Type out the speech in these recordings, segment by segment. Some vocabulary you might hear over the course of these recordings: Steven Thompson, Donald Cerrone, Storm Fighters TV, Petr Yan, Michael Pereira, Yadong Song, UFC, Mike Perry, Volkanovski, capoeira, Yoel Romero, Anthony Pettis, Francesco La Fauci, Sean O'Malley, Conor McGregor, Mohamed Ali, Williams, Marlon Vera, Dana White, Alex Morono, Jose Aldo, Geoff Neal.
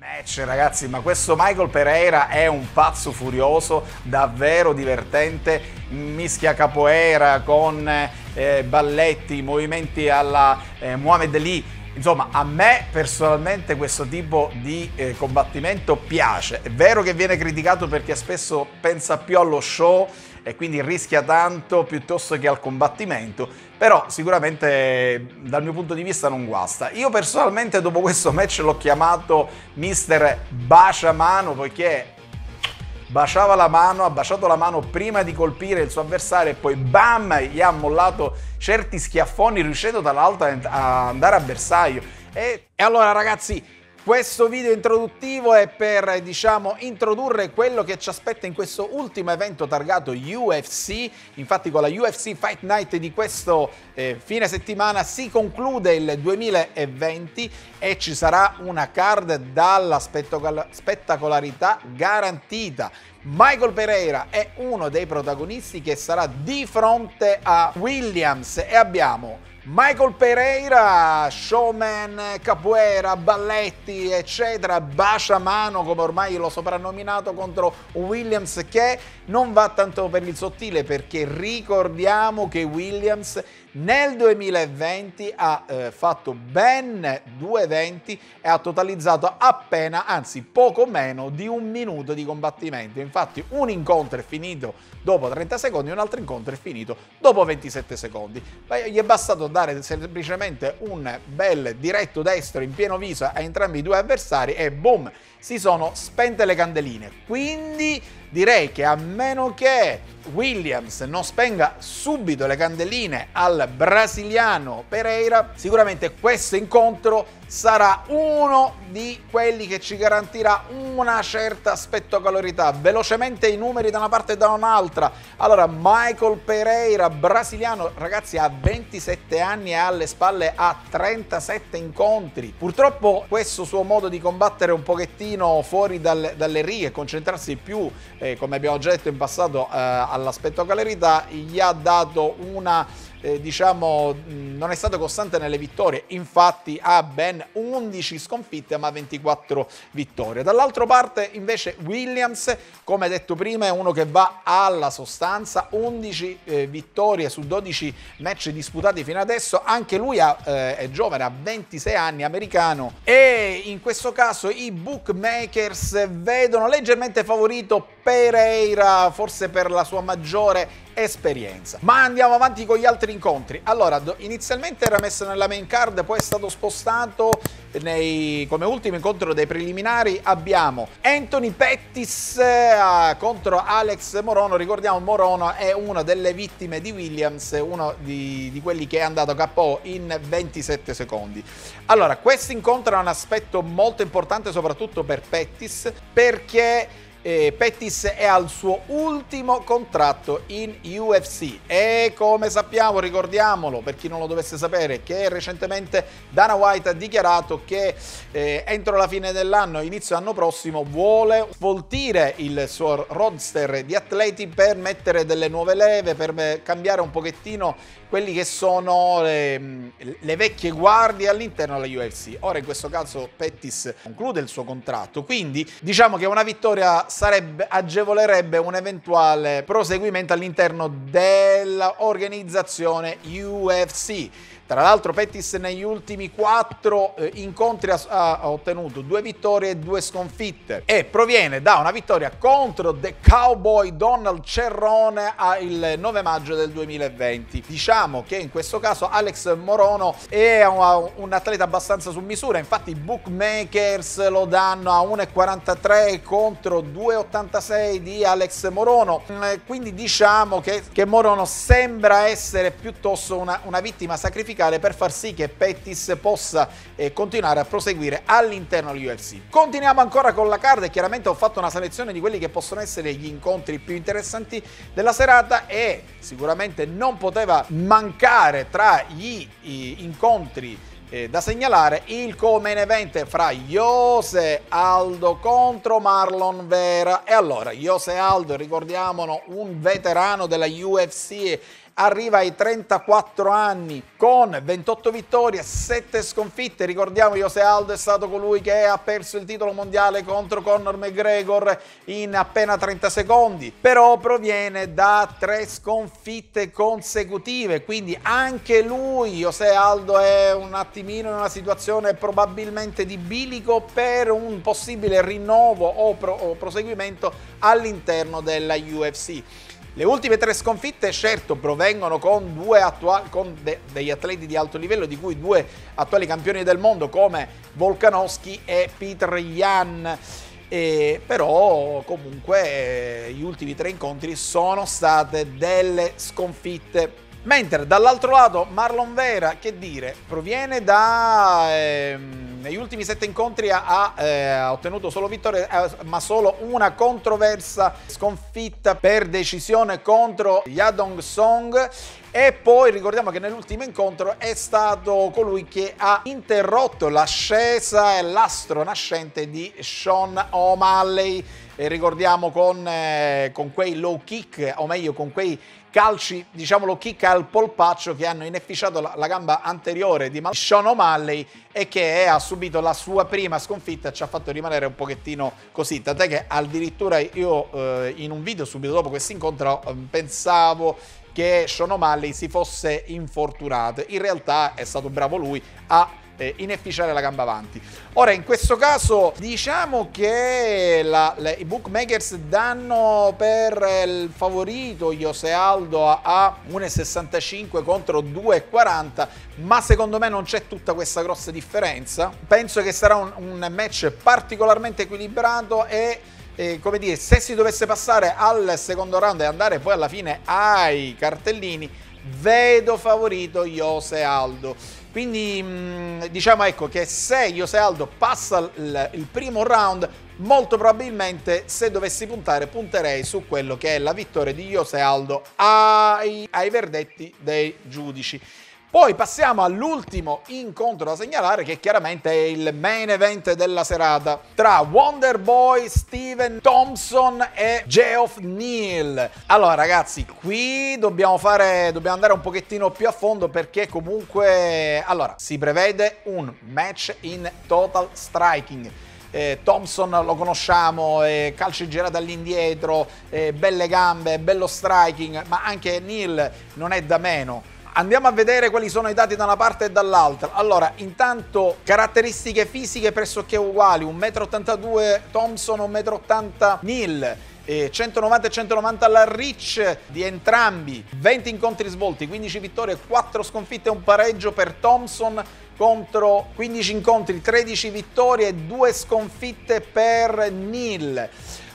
Match, ragazzi, ma questo Michael Pereira è un pazzo furioso, davvero divertente, mischia capoeira con balletti, movimenti alla Mohamed Ali. Insomma, a me personalmente questo tipo di combattimento piace. È vero che viene criticato perché spesso pensa più allo show e quindi rischia tanto piuttosto che al combattimento, però sicuramente dal mio punto di vista non guasta. Io personalmente dopo questo match l'ho chiamato Mister Baciamano, poiché baciava la mano, ha baciato la mano prima di colpire il suo avversario e poi bam, gli ha mollato certi schiaffoni, riuscendo tra l'altro a andare a bersaglio. E allora ragazzi, questo video introduttivo è per, diciamo, introdurre quello che ci aspetta in questo ultimo evento targato UFC. Infatti con la UFC Fight Night di questo fine settimana si conclude il 2020 e ci sarà una card dalla spettacolarità garantita. Michael Pereira è uno dei protagonisti che sarà di fronte a Williams e abbiamo Michael Pereira, showman, capoeira, balletti, eccetera, baciamano come ormai l'ho soprannominato, contro Williams che non va tanto per il sottile, perché ricordiamo che Williams nel 2020 ha fatto ben due eventi e ha totalizzato appena, anzi poco meno di un minuto di combattimento. Infatti un incontro è finito dopo 30 secondi, un altro incontro è finito dopo 27 secondi. Gli è bastato dare semplicemente un bel diretto destro in pieno viso a entrambi i due avversari e boom, si sono spente le candeline. Quindi direi che a meno che Williams non spenga subito le candeline al brasiliano Pereira, sicuramente questo incontro sarà uno di quelli che ci garantirà una certa spettacolarità. Velocemente i numeri da una parte e da un'altra. Allora, Michael Pereira, brasiliano, ragazzi, ha 27 anni e alle spalle ha 37 incontri. Purtroppo questo suo modo di combattere è un pochettino fuori dalle righe, concentrarsi più, come abbiamo già detto in passato, alla spettacolarità, gli ha dato una... diciamo, non è stato costante nelle vittorie, infatti ha ben 11 sconfitte ma 24 vittorie. Dall'altra parte invece Williams, come detto prima, è uno che va alla sostanza, 11 vittorie su 12 match disputati fino adesso. Anche lui è giovane, ha 26 anni, americano, e in questo caso i bookmakers vedono leggermente favorito Pereira, forse per la sua maggiore esperienza. Ma andiamo avanti con gli altri incontri. Allora, inizialmente era messo nella main card, poi è stato spostato come ultimo incontro dei preliminari. Abbiamo Anthony Pettis contro Alex Morono. Ricordiamo, Morono è una delle vittime di Williams, uno di quelli che è andato KO in 27 secondi. Allora, questo incontro ha un aspetto molto importante soprattutto per Pettis, perché Pettis è al suo ultimo contratto in UFC e, come sappiamo, ricordiamolo per chi non lo dovesse sapere, che recentemente Dana White ha dichiarato che entro la fine dell'anno, inizio anno prossimo, vuole sfoltire il suo roster di atleti per mettere delle nuove leve, per cambiare un pochettino quelli che sono le vecchie guardie all'interno della UFC. Ora in questo caso Pettis conclude il suo contratto, quindi diciamo che una vittoria agevolerebbe un eventuale proseguimento all'interno dell'organizzazione UFC. Tra l'altro Pettis negli ultimi 4 incontri ha ottenuto 2 vittorie e 2 sconfitte e proviene da una vittoria contro The Cowboy Donald Cerrone il 9 maggio del 2020. Diciamo che in questo caso Alex Morono è un atleta abbastanza su misura, infatti i bookmakers lo danno a 1,43 contro 2,86 di Alex Morono, quindi diciamo che Morono sembra essere piuttosto una vittima sacrificata per far sì che Pettis possa continuare a proseguire all'interno dell'UFC. Continuiamo ancora con la card e chiaramente ho fatto una selezione di quelli che possono essere gli incontri più interessanti della serata e sicuramente non poteva mancare tra gli incontri da segnalare il co-main event fra Jose Aldo contro Marlon Vera. E allora Jose Aldo, ricordiamolo, un veterano della UFC arriva ai 34 anni con 28 vittorie, 7 sconfitte. Ricordiamo che Jose Aldo è stato colui che ha perso il titolo mondiale contro Conor McGregor in appena 30 secondi, però proviene da 3 sconfitte consecutive, quindi anche lui, Jose Aldo, è un attimino in una situazione probabilmente di bilico per un possibile rinnovo o proseguimento all'interno della UFC. Le ultime 3 sconfitte, certo, provengono con degli atleti di alto livello, di cui 2 attuali campioni del mondo come Volkanovski e Petr Yan. Però comunque gli ultimi 3 incontri sono state delle sconfitte. Mentre dall'altro lato Marlon Vera, che dire, proviene da... negli ultimi 7 incontri ha ottenuto solo vittorie, ma solo una controversa sconfitta per decisione contro Yadong Song. E poi ricordiamo che nell'ultimo incontro è stato colui che ha interrotto l'ascesa e l'astro nascente di Sean O'Malley. E ricordiamo con quei low kick, o meglio con quei calci, diciamo low kick al polpaccio, che hanno inefficiato la gamba anteriore di Sean O'Malley, e che ha subito la sua prima sconfitta. Ci ha fatto rimanere un pochettino così, tant'è che addirittura io in un video subito dopo questo incontro pensavo che Sean O'Malley si fosse infortunato. In realtà è stato bravo lui a inefficiare la gamba avanti. Ora, in questo caso diciamo che i bookmakers danno per il favorito Jose Aldo a 1,65 contro 2,40, ma secondo me non c'è tutta questa grossa differenza. Penso che sarà un match particolarmente equilibrato e come dire, se si dovesse passare al secondo round e andare poi alla fine ai cartellini, vedo favorito Jose Aldo. Quindi diciamo, ecco, che se Jose Aldo passa il primo round, molto probabilmente, se dovessi puntare, punterei su quello che è la vittoria di Jose Aldo ai verdetti dei giudici. Poi passiamo all'ultimo incontro da segnalare, che chiaramente è il main event della serata, tra Wonderboy Steven Thompson e Geoff Neal. Allora ragazzi, qui dobbiamo andare un pochettino più a fondo, perché comunque allora si prevede un match in total striking. Thompson lo conosciamo, calci girati all'indietro, belle gambe, bello striking, ma anche Neal non è da meno. Andiamo a vedere quali sono i dati da una parte e dall'altra. Allora, intanto caratteristiche fisiche pressoché uguali, 1,82 m Thompson, 1,80 m Neal, 190 e 190 alla reach di entrambi, 20 incontri svolti, 15 vittorie, 4 sconfitte e un pareggio per Thompson, contro 15 incontri, 13 vittorie e 2 sconfitte per Neal.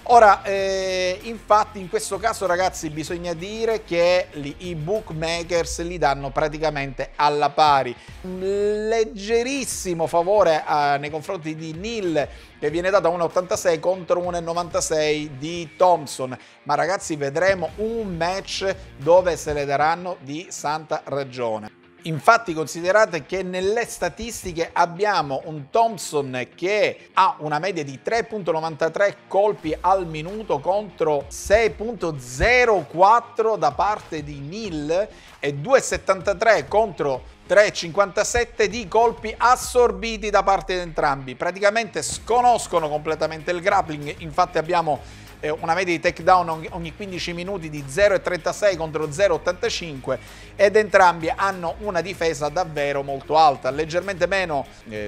Ora, infatti, in questo caso, ragazzi, bisogna dire che i bookmakers li danno praticamente alla pari. Un leggerissimo favore nei confronti di Neal, che viene dato a 1,86 contro 1,96 di Thompson. Ma ragazzi, vedremo un match dove se le daranno di santa ragione. Infatti considerate che nelle statistiche abbiamo un Thompson che ha una media di 3,93 colpi al minuto contro 6,04 da parte di Neal e 2,73 contro 3,57 di colpi assorbiti da parte di entrambi. Praticamente sconoscono completamente il grappling, infatti abbiamo una media di takedown ogni 15 minuti di 0,36 contro 0,85, ed entrambi hanno una difesa davvero molto alta, leggermente meno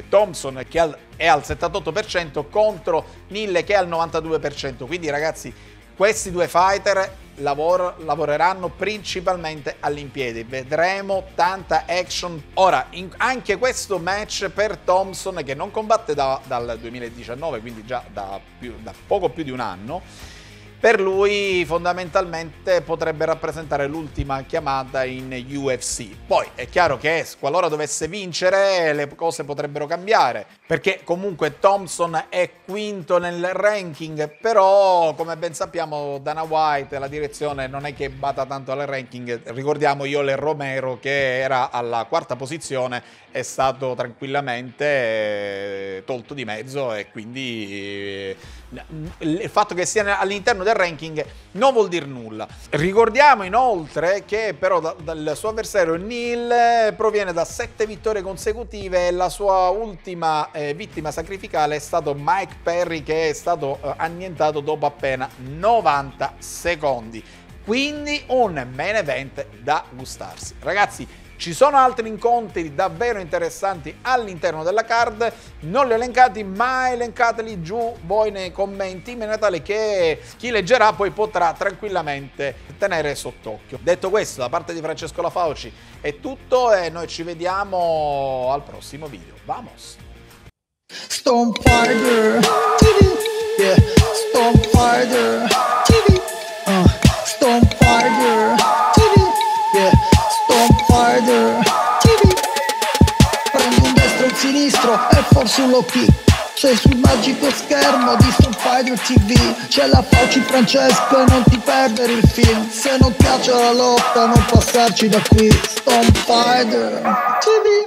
Thompson, che è al 78% contro Neal, che è al 92%. Quindi ragazzi, questi 2 fighter lavoreranno principalmente all'impiede, vedremo tanta action. Ora, anche questo match per Thompson, che non combatte dal 2019, quindi già da poco più di un anno, per lui fondamentalmente potrebbe rappresentare l'ultima chiamata in UFC. Poi è chiaro che qualora dovesse vincere le cose potrebbero cambiare, perché comunque Thompson è quinto nel ranking, però come ben sappiamo Dana White, la direzione, non è che bada tanto al ranking. Ricordiamo Yoel Romero, che era alla quarta posizione, è stato tranquillamente tolto di mezzo, e quindi il fatto che sia all'interno del ranking non vuol dire nulla. Ricordiamo inoltre che però dal suo avversario Neal proviene da 7 vittorie consecutive e la sua ultima vittima sacrificale è stato Mike Perry, che è stato annientato dopo appena 90 secondi. Quindi un main event da gustarsi. Ragazzi, ci sono altri incontri davvero interessanti all'interno della card, non li ho elencati, ma elencateli giù voi nei commenti in maniera tale che chi leggerà poi potrà tranquillamente tenere sott'occhio. Detto questo, da parte di Francesco La Fauci è tutto e noi ci vediamo al prossimo video. Vamos! Storm Fighters TV, yeah. Storm Fighters TV, Storm Fighters TV, yeah. TV. Prendo un destro e un sinistro e forse un low kick. Sei sul magico schermo di Storm Fighters TV. C'è La Fauci Francesco e non ti perdere il film. Se non piace la lotta non passarci da qui. Storm Fighters TV.